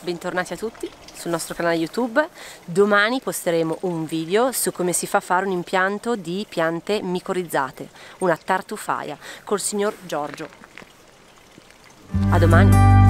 Bentornati a tutti sul nostro canale YouTube. Domani posteremo un video su come si fa a fare un impianto di piante micorizzate, una tartufaia, col signor Giorgio. A domani!